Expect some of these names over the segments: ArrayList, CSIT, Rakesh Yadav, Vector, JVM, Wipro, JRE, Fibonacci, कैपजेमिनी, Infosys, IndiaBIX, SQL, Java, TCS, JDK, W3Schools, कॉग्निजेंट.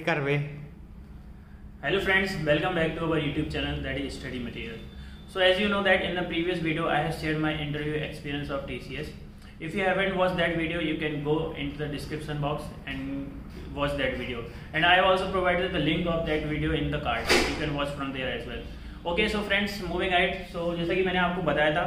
Maker Way. Hello friends, welcome back to our YouTube channel, that is Study Material. So as you know that in the previous video I have shared my interview experience of TCS. If you haven't watched that video, you can go into the description box and watch that video. And I have also provided the link of that video in the card. You can watch from there as well. Okay, so friends, moving ahead. So जैसा कि मैंने आपको बताया था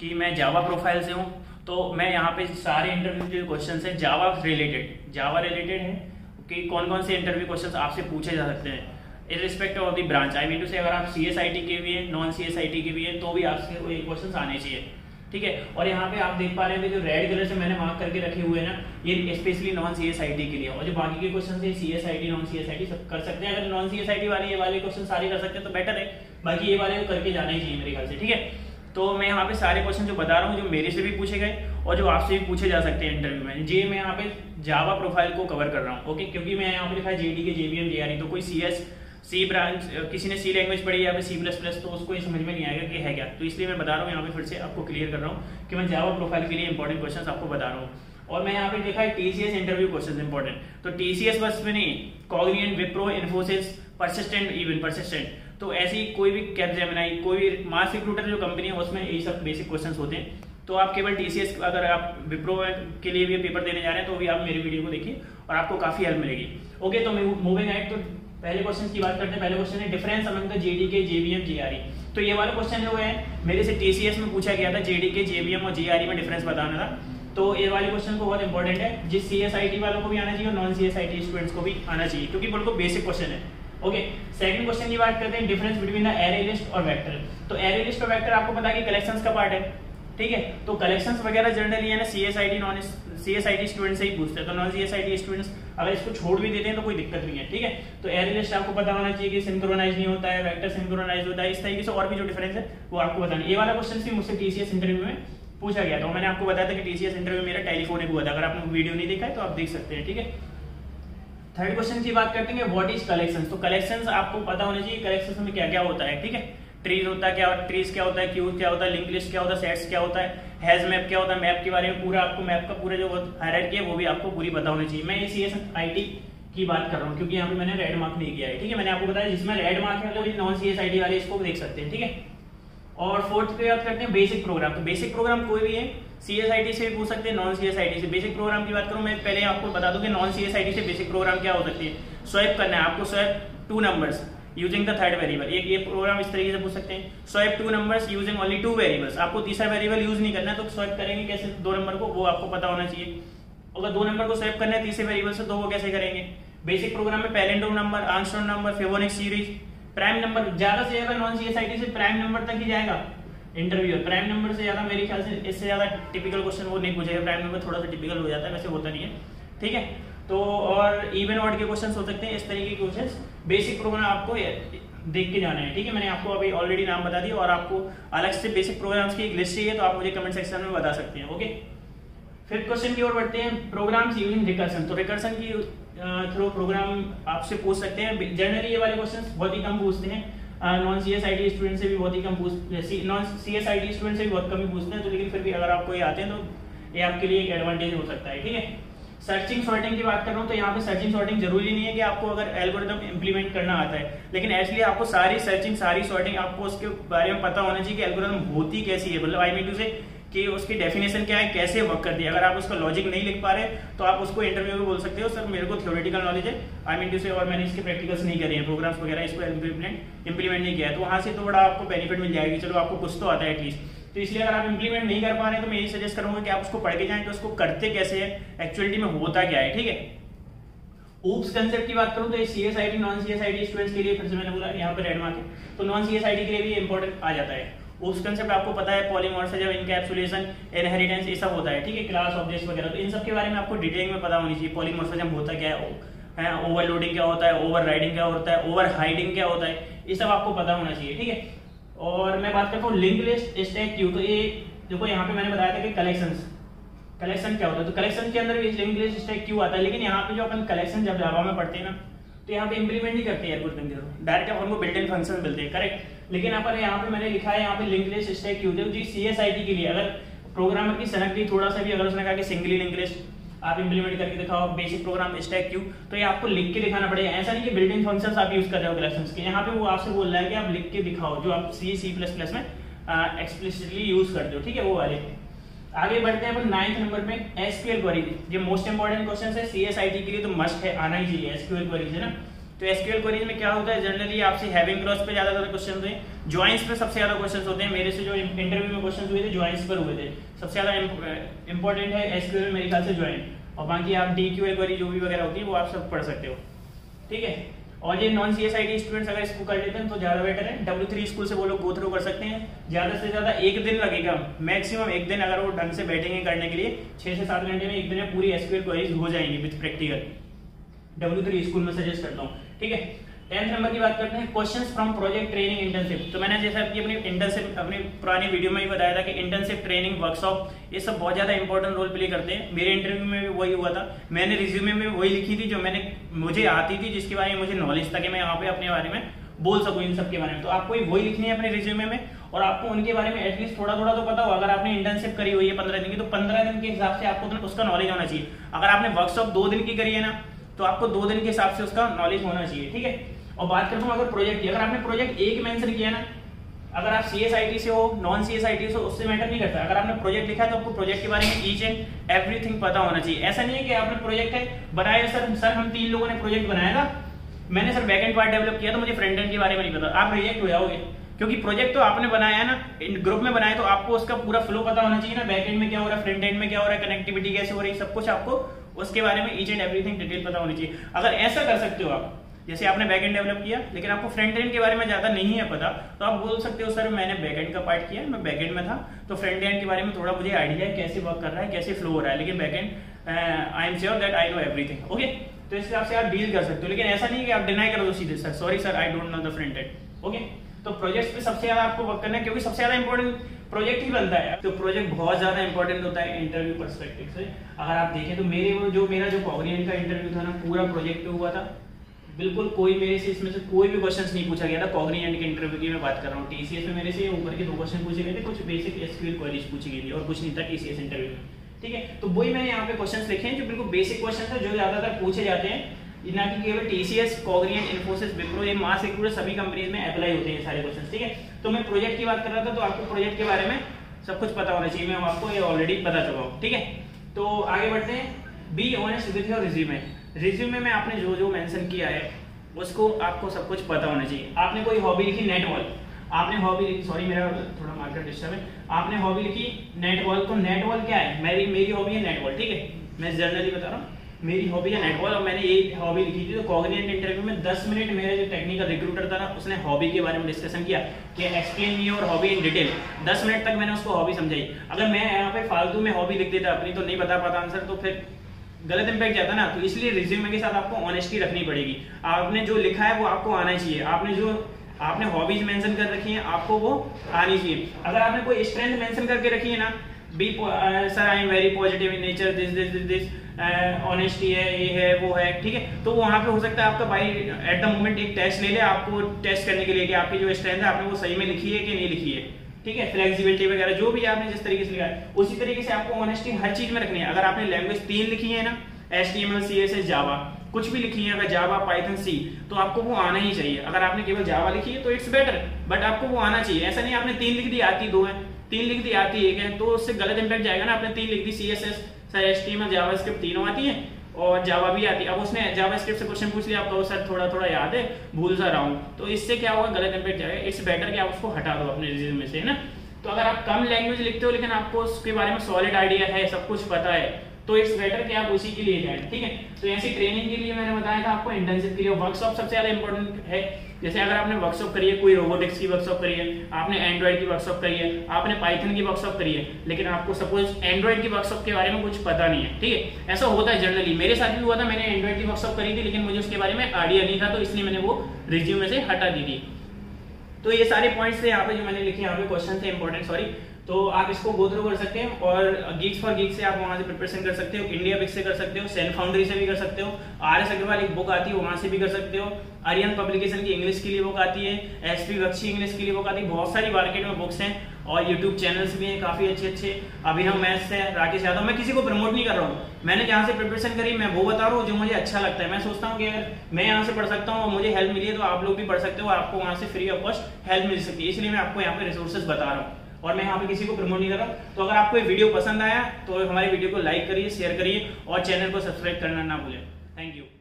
कि मैं जावा profile से हूँ, तो मैं यहाँ पे सारे इंटरव्यू के क्वेश्चन है जावा रिलेटेड है कि कौन कौन से इंटरव्यू क्वेश्चन आपसे पूछे जा सकते हैं in respect of the branch. I mean to say अगर आप CSIT के भी हैं, नॉन CSIT के भी हैं, तो भी आपसे कोई क्वेश्चन आने चाहिए, ठीक है। और यहाँ पे आप देख पा रहे हैं जो रेड कलर से मैंने मार्क करके रखे हुए हैं ना, ये स्पेशली नॉन CSIT के लिए, और जो बाकी के क्वेश्चन है CSIT नॉन CSIT सब कर सकते हैं। अगर नॉन CSIT वाले ये वाले क्वेश्चन सारे कर सकते हैं तो बेटर है, बाकी ये वाले तो करके जाना ही चाहिए मेरे ख्याल से, ठीक है। तो मैं यहाँ पे सारे क्वेश्चन जो बता रहा हूँ जो मेरे से भी पूछे गए और जो आपसे भी पूछे जा सकते हैं इंटरव्यू में, जी मैं यहाँ पे जावा प्रोफाइल को कवर कर रहा हूँ, ओके। क्योंकि मैं यहाँ पे लिखा है JDK JVM JRE, तो कोई C ब्रांच किसी ने C लैंग्वेज पढ़ी या फिर C++, तो उसको ये समझ में नहीं आएगा कि है क्या, तो इसलिए मैं बता रहा हूँ यहाँ पे फिर से आपको क्लियर कर रहा हूँ कि मैं जावा प्रोफाइल के लिए इंपॉर्टेंट क्वेश्चंस आपको बता रहा हूँ। और मैं यहाँ पे देखा है TCS इंटरव्यू क्वेश्चंस इंपॉर्टेंट, तो TCS बस में नहीं, कॉग्निजेंट, विप्रो, इन्फोसिस, पर्सिस्टेंट, इवन पर्सिस्टेंट, तो ऐसी कोई भी कैपजेमिनी, कोई भी मास रिक्रूटर जो कंपनी है उसमें यही सब बेसिक क्वेश्चंस होते हैं। तो आप केवल TCS, अगर आप विप्रो के लिए भी पेपर देने जा रहे हैं तो भी आप मेरी वीडियो को देखिए और आपको काफी हेल्प मिलेगी, ओके। तो मूविंग एट, तो पहले क्वेश्चन की बात करते हैं। पहले क्वेश्चन है difference among the JDK JVM JRE, तो ये वाला क्वेश्चन जो है मेरे से TCS में पूछा गया था, JDK JVM और JRE में डिफरेंस बताना था, तो ये वाले क्वेश्चन को बहुत इंपॉर्टेंट है, जिस CSIT वालों को भी आना चाहिए और नॉन CSIT स्टूडेंट्स को भी आना चाहिए क्योंकि बिल्कुल बेसिक क्वेश्चन है, ओके। सेकंड क्वेश्चन की बात करते हैं difference between the array list और वेक्टर, तो एरे लिस्ट और वेक्टर आपको पता है कि कलेक्शंस का पार्ट है, ठीक है। तो कलेक्शंस वगैरह जनरली है ना CSIT नॉन CSIT स्टूडेंट से ही पूछते हैं, तो नॉन CSIT स्टूडेंट्स अगर इसको छोड़ भी देते हैं तो कोई दिक्कत नहीं है, ठीक है। तो ArrayList आपको पता होना चाहिए कि सिंक्रोनाइज नहीं होता है, वेक्टर सिंक्रोनाइज होता है, इस तरीके से और भी जो डिफरेंस है वो आपको बताना। ये वाला क्वेश्चन भी मुझसे TCS इंटरव्यू में पूछा गया था, मैंने आपको बताया था कि TCS इंटरव्यू मेरा टेलीफोन हुआ था, अगर आपने वीडियो नहीं देखा है तो आप देख सकते हैं, ठीक है। थर्ड क्वेश्चन की बात करते हैं व्हाट इज कलेक्शंस, तो कलेक्शंस आपको पता होना चाहिए कलेक्शंस में क्या क्या होता है, ठीक है। ट्रीज होता है क्या, ट्रीज क्या होता है, क्यूज क्या होता है, लिंक लिस्ट क्या होता है, सेट्स क्या होता है, हैज मैप क्या होता है, मैप के बारे में पूरा आपको, मैप का पूरा जो हायरार्की है वो भी आपको पूरी पता होनी चाहिए। मैं ये CSIT की बात कर रहा हूँ क्योंकि यहाँ पे मैंने रेड मार्क नहीं किया है, ठीक है। मैंने आपको बताया जिसमें रेड मार्क है वो नॉन CSIT वाले इसको देख सकते हैं, ठीक है। और फोर्थ पे बात करते हैं बेसिक प्रोग्राम, तो बेसिक प्रोग्राम कोई भी है CSIT से भी पूछ सकते हैं नॉन CSIT से। बेसिक प्रोग्राम की बात करूँ मैं पहले आपको बता दूँ कि नॉन CSIT से बेसिक प्रोग्राम क्या हो सकती है, स्वैप करना है आपको, swap 2 numbers using the third variable, ये प्रोग्राम इस तरीके से पूछ सकते हैं, swap 2 numbers using only 2 variables, आपको तीसरा वेरिएबल यूज नहीं करना है तो स्वैप करेंगे कैसे 2 नंबर को, वो आपको पता होना चाहिए। अगर 2 नंबर को स्वैप करना है तीसरे वेरिएबल से तो वो कैसे करेंगे। बेसिक प्रोग्राम में parent number, Armstrong number, Fibonacci series, prime number, ज्यादा से ज्यादा नॉन CSIT से प्राइम नंबर तक ही जाएगा इंटरव्यूअर, प्राइम नंबर से ज्यादा मेरे ख्याल से इससे ज्यादा टिपिकल क्वेश्चन वो नहीं पूछेगा, प्राइम नंबर थोड़ा सा टिपिकल हो जाता है, वैसे होता नहीं है, ठीक है। तो और इवन ऑड के क्वेश्चंस हो सकते हैं, इस तरीके के क्वेश्चंस बेसिक प्रोग्राम आपको देख के जाना है, ठीक है। मैंने आपको अभी ऑलरेडी नाम बता दिया और आपको अलग से बेसिक प्रोग्राम्स की एक लिस्ट चाहिए तो आप मुझे कमेंट सेक्शन में बता सकते हैं, ओके। फिफ्थ क्वेश्चन की ओर बढ़ते हैं प्रोग्राम्स यूजिंग रिकर्सन, तो रिकर्सन की थ्रू प्रोग्राम आपसे पूछ सकते हैं। जनरली ये वाले क्वेश्चन बहुत ही कम पूछते हैं, नॉन CSIT स्टूडेंट से भी बहुत ही कम पूछते हैं, तो लेकिन फिर भी अगर आपको ये आते हैं तो ये आपके लिए एक एडवांटेज हो सकता है, ठीक है। सर्चिंग सॉर्टिंग की बात कर रहा हूँ, तो यहाँ पे सर्चिंग सॉर्टिंग जरूरी नहीं है कि आपको अगर एल्गोरिथम इंप्लीमेंट करना आता है, लेकिन एक्चुअली आपको सारी सर्चिंग सारी सॉर्टिंग आपको उसके बारे में पता होना चाहिए कि एल्गोरिथम होती कैसी है, मतलब आई मीन टू से कि उसकी डेफिनेशन क्या है, कैसे वर्क करती है। अगर आप उसका लॉजिक नहीं लिख पा रहे तो आप उसको इंटरव्यू में बोल सकते हो सर मेरे को थ्योरेटिकल नॉलेज है, आई मीन टू से, और मैंने इसके प्रैक्टिकल्स नहीं करे हैं, प्रोग्राम्स वगैरह इसको इंप्लीमेंट नहीं किया है, तो वहाँ से तो बड़ा आपको बेनिफिट मिल जाएगी, चलो आपको कुछ तो आता है एटलीस्ट। तो इसलिए अगर आप इंप्लीमेंट नहीं कर पा रहे हैं तो मैं ये सजेस्ट करूंगा कि आप उसको पढ़ के जाएं कि उसको करते कैसे है, एक्चुअलिटी में होता क्या है, ठीक है। ऊप्स कंसेप्ट की बात करूं तो ये CSIT नॉन CSIT स्टूडेंट्स के लिए, फिर से मैंने बोला यहाँ पे रेड मार्क है, तो नॉन CSIT के लिए भी इंपॉर्टेंट आ जाता है। ऊप्स कंसेप्ट आपको पता है, पॉलीमॉर्फिज्म, एनकैप्सुलेशन, इनहेरिटेंस, ये सब होता है, ठीक है, क्लास ऑब्जेक्ट्स वगैरह, तो इन सब के बारे में आपको डिटेल में पता होनी चाहिए। पॉलीमॉर्फिज्म होता क्या है, ओवरलोडिंग क्या होता है, ओवरराइडिंग क्या होता है, ओवरहाइडिंग क्या होता है, ये सब आपको पता होना चाहिए, ठीक है। और मैं बात करता हूँ लिंक लिस्ट, स्टैक, क्यू, तो ये देखो यहाँ पे मैंने बताया था कि कलेक्शन क्या होता है, तो कलेक्शन के अंदर भी लिंक लिस्ट स्टैक क्यू आता है, लेकिन यहाँ पे जो अपन कलेक्शन जब जावा में पढ़ते हैं ना तो यहाँ पे इम्प्लीमेंट नहीं करते एल्गोरिथम के, डायरेक्ट अपन को बिल्ट इन फंक्शन मिलते हैं, करेक्ट। लेकिन अपन यहाँ पे मैंने लिखा है यहाँ पे लिंक लिस्ट स्टैक क्यू, जो CSIT के लिए अगर प्रोग्रामर की सनक थोड़ा सा भी अगर उसने कहा कि सिंगली लिंक लिस्ट आप इम्प्लीमेंट करके दिखाओ बेसिक प्रोग्राम स्टैक क्यू, तो ये आपको लिख के दिखाना पड़ेगा। ऐसा नहीं कि बिल्डिंग फंक्शंस आप यूज कर रहे हो क्लासेस के, यहाँ पे वो आपसे बोल रहा है कि आप लिख के दिखाओ जो आप C++ में एक्सप्लिसिटली यूज करते हो, ठीक है वो वाले। आगे बढ़ते हैं अपन 9th नंबर पे SQL क्वेरी। ये मोस्ट इंपोर्टेंट क्वेश्चन है CSIT के लिए, तो मस्ट है, आना ही चाहिए SQL क्वेरीज, है ना। तो SQL क्वेरीज में क्या होता है जनरली आपसे हैविंग क्लॉज पे ज्यादा क्वेश्चन होते हैं, जॉइंस पे सबसे ज्यादा क्वेश्चन होते हैं। मेरे से जो इंटरव्यू में क्वेश्चन हुए थे जॉइंस पर हुए थे, सबसे ज्यादा इंपॉर्टेंट है SQL में मेरे ख्याल से जॉइन, और बाकी आप DQL क्वेरी जो भी वगैरह होती है वो आप सब पढ़ सकते हो, ठीक है। और ये नॉन CSIT स्टूडेंट्स अगर इसको कर लेते हैं तो ज्यादा बेटर है। W3 स्कूल से वो लोग गो थ्रू कर सकते हैं, ज्यादा से ज्यादा एक दिन लगेगा मैक्सिमम, एक दिन अगर वो ढंग से बैठेंगे करने के लिए 6 से 7 घंटे में एक दिन में पूरी SQL क्वेरीज हो जाएंगी विद प्रैक्टिकल। W3 स्कूल में सजेस्ट करता हूँ, ठीक है। 10th नंबर की बात करते हैं, questions from project training internship. तो मैंने जैसा कि अपनी इंटर्नशिप अपने पुराने वीडियो में भी बताया था कि इंटर्नशिप ट्रेनिंग वर्कशॉप ये सब बहुत ज्यादा इंपॉर्टेंट रोल प्ले करते हैं। मेरे इंटरव्यू में भी वही हुआ था, मैंने रिज्यूमे में वही लिखी थी जो मुझे आती थी, जिसके बारे में मुझे नॉलेज था कि मैं यहाँ पे अपने बारे में बोल सकूँ इन सबके बारे में। तो आपको वही लिखनी है अपने रिज्यूमे में, और आपको उनके बारे में एटलीस्ट थोड़ा थोड़ा तो पता हो। अगर आपने इंटर्नशिप करी हुई है 15 दिन की, तो 15 दिन के हिसाब से आपको उसका नॉलेज होना चाहिए। अगर आपने वर्कशॉप 2 दिन की करी है ना, तो आपको 2 दिन के हिसाब से उसका नॉलेज होना चाहिए, ठीक है। और बात करता हूँ अगर प्रोजेक्ट की, अगर आपने प्रोजेक्ट एक मेंशन किया ना, अगर आप CSIT से हो नॉन CSIT से हो उससे मैटर नहीं करता। अगर आपने प्रोजेक्ट लिखा है तो आपको प्रोजेक्ट के बारे में ईच एंड एवरीथिंग पता होना चाहिए। ऐसा नहीं है कि आपने प्रोजेक्ट है बनाया, सर हम 3 लोगों ने प्रोजेक्ट बनाया था, मैंने sir back end part develop किया तो मुझे फ्रंट एंड के बारे में नहीं पता, आप रिजेक्ट हो जाओगे। क्योंकि प्रोजेक्ट तो आपने बनाया है ना, ग्रुप में बनाया, तो आपको उसका पूरा फ्लो पता होना चाहिए ना, बैक एंड में क्या हो रहा है, फ्रंट एंड में क्या हो रहा है, कनेक्टिविटी कैसे हो रही है, सब कुछ आपको उसके बारे में ईच एंड एवरीथिंग डिटेल पता होनी चाहिए। अगर ऐसा कर सकते हो आप, जैसे आपने बैक एंड डेवलप किया लेकिन आपको फ्रंट एंड के बारे में ज्यादा नहीं है पता, तो आप बोल सकते हो सर मैंने बैक एंड का पार्ट किया, मैं बैक एंड में था, तो फ्रंट एंड के बारे में थोड़ा मुझे आइडिया है कैसे वर्क कर रहा है, कैसे फ्लो हो रहा है, लेकिन back end I am sure that I know everything, okay. तो इस हिसाब से आप डील कर सकते हो, लेकिन ऐसा नहीं कि आप डिनाई कर दो सीधे, sir sorry sir I don't know the front end, okay. तो प्रोजेक्ट्स पे सबसे ज्यादा आपको वर्क करना है, क्योंकि सबसे ज्यादा इंपॉर्टेंट प्रोजेक्ट ही बनता है। तो प्रोजेक्ट बहुत ज्यादा इंपॉर्टेंट होता है इंटरव्यू पर्सपेक्टिव से। अगर आप देखें तो मेरा जो कॉग्निजेंट का इंटरव्यू था ना, पूरा प्रोजेक्ट पे हुआ था, बिल्कुल कोई मेरे से इसमें से कोई भी क्वेश्चंस नहीं पूछा गया था। कॉग्निजेंट के इंटरव्यू की मैं बात कर रहा हूँ, TCS में मेरे से ऊपर के 2 क्वेश्चन पूछे गए थे, कुछ बेसिक SQL क्वेरीज पूछी गई थी और कुछ नहीं था TCS इंटरव्यू में, ठीक है। तो वही मैंने यहाँ पे क्वेश्चंस लिखे हैं जो बिल्कुल बेसिक क्वेश्चन है, जो ज्यादातर पूछे जाते हैं, ना कि केवल TCS, कॉग्निजेंट, Infosys, Wipro, ये मास रिक्रूटर सभी कंपनीज में अप्लाई होते हैं सारे क्वेश्चन, ठीक है। तो मैं प्रोजेक्ट की बात कर रहा था, तो आपको प्रोजेक्ट के बारे में सब कुछ पता होना चाहिए, मैं आपको ये ऑलरेडी बता चुका हूँ, ठीक है। तो आगे बढ़ते हैं, be honest with your resume. Resume में आपने जो जो मेंशन किया है उसको आपको सब कुछ पता होना चाहिए। आपने कोई हॉबी लिखी नेटबॉल, आपने हॉबी लिखी, सॉरी मेरा थोड़ा मार्केट डिस्टर्ब है, आपने हॉबी लिखी नेटबॉल, तो नेटबॉल क्या है, मेरी हॉबी है नेटबॉल, ठीक है, मैं जनरली बता रहा हूँ, मेरी हॉबी है नेटबॉल और मैंने ये हॉबी लिखी थी। तो कॉग्निजेंट इंटरव्यू में 10 मिनट मेरा जो टेक्निकल रिक्रूटर था ना, उसने हॉबी के बारे में डिस्कशन किया कि explain your hobby in detail, 10 minute तक मैंने उसको हॉबी समझाई। अगर मैं यहाँ पे फालतू में हॉबी लिख देता अपनी, तो नहीं बता पाता आंसर, तो फिर गलत इंपैक्ट जाता ना। तो इसलिए रिज्यूमे के साथ आपको ऑनेस्टी रखनी पड़ेगी, आपने जो लिखा है वो आपको आना चाहिए, आपने हॉबीज मेंशन कर रखी हैं आपको वो आनी चाहिए। अगर आपने कोई स्ट्रेंथ मेंशन करके रखी है ना, sir I am very positive in nature, this this this this, honesty है, ये है वो है, ठीक है, तो वहाँ पे हो सकता है आपका भाई एट द मोमेंट एक टेस्ट ले ले आपको टेस्ट करने के लिए कि आपकी जो स्ट्रेंथ है आपने वो सही में लिखी है कि नहीं लिखी है, ठीक है। फ्लेक्सिबिलिटी वगैरह जो भी आपने जिस तरीके से लिखा है उसी तरीके से आपको ऑनेस्टी हर चीज में रखनी है। अगर आपने लैंग्वेज 3 लिखी है ना, HTML, CSS, जावा, कुछ भी लिखी है, अगर जावा, पाइथन, C, तो आपको वो आना ही चाहिए। अगर आपने केवल जावा लिखी है तो इट्स बेटर, बट आपको वो आना चाहिए। ऐसा नहीं आपने 3 लिख दी आती 2 है, 3 लिख दी आती 1 है, तो उससे गलत इंपैक्ट जाएगा ना। आपने 3 लिख दी CSS, सर HTML, जावास्क्रिप्ट तीनों आती है और जावा भी आती है, अब उसने जावास्क्रिप्ट से क्वेश्चन पूछ लिया, आपको सर थोड़ा थोड़ा याद है, भूल सा रहा हूँ, तो इससे क्या होगा, गलत इंपैक्ट जाएगा। इट्स बेटर कि आप उसको हटा दो अपने रिज्यूमे से, है ना। तो अगर आप कम लैंग्वेज लिखते हो लेकिन आपको उसके बारे में सॉलिड आइडिया है, सब कुछ पता है, तो इट्स बेटर कि आप उसी के लिए जाएं, ठीक है। तो ऐसी ट्रेनिंग के लिए मैंने बताया था आपको, इंटर्नशिप के लिए वर्कशॉप सबसे ज्यादा इंपॉर्टेंट है। जैसे अगर आपने वर्कशॉप करी है, कोई रोबोटिक्स की वर्कशॉप करी है, आपने एंड्रॉइड की वर्कशॉप करी है, आपने पाइथन की वर्कशॉप करी है, लेकिन आपको सपोज एंड्रॉइड की वर्कशॉप के बारे में कुछ पता नहीं है, ठीक है, ऐसा होता है जनरली। मेरे साथ भी हुआ था, मैंने एंड्रॉइड की वर्कशॉप करी थी लेकिन मुझे उसके बारे में आइडिया नहीं था, तो इसलिए मैंने वो रिज्यूमे से हटा दी थी। तो ये सारे पॉइंट्स थे यहाँ पे जो मैंने लिखे, यहाँ पे क्वेश्चन थे इंपॉर्टेंट, सॉरी। तो आप इसको गो थ्रू कर सकते हैं, और Geeks for Geeks से आप वहाँ से प्रिपरेशन कर सकते हो, IndiaBIX से कर सकते हो, सेल्फ फाउंड्री से भी कर सकते हो, RS अग्रवाल एक बुक आती है वहाँ से भी कर सकते हो, आर्यन पब्लिकेशन की इंग्लिश के लिए बुक आती है, SP बख्शी इंग्लिश के लिए बुक आती है, बहुत सारी मार्केट में बुक्स हैं। और यूट्यूब चैनल्स भी हैं काफ़ी अच्छे अच्छे। अभिनव मैथ्स से राकेश यादव, मैं किसी को प्रमोट नहीं कर रहा हूँ, मैंने जहाँ से प्रिपरेशन करी मैं वो बता रहा हूँ जो मुझे अच्छा लगता है। मैं सोचता हूँ कि अगर मैं यहाँ से पढ़ सकता हूँ और मुझे हेल्प मिली है तो आप लोग भी पढ़ सकते हो, आपको वहाँ से फ्री ऑफ कॉस्ट हेल्प मिल सकती है, इसलिए मैं आपको यहाँ पे रिसोर्सेज बता रहा हूँ और मैं यहाँ पे किसी को प्रमोट नहीं कर रहा। तो अगर आपको ये वीडियो पसंद आया तो हमारी वीडियो को लाइक करिए, शेयर करिए और चैनल को सब्सक्राइब करना ना भूलें। Thank you.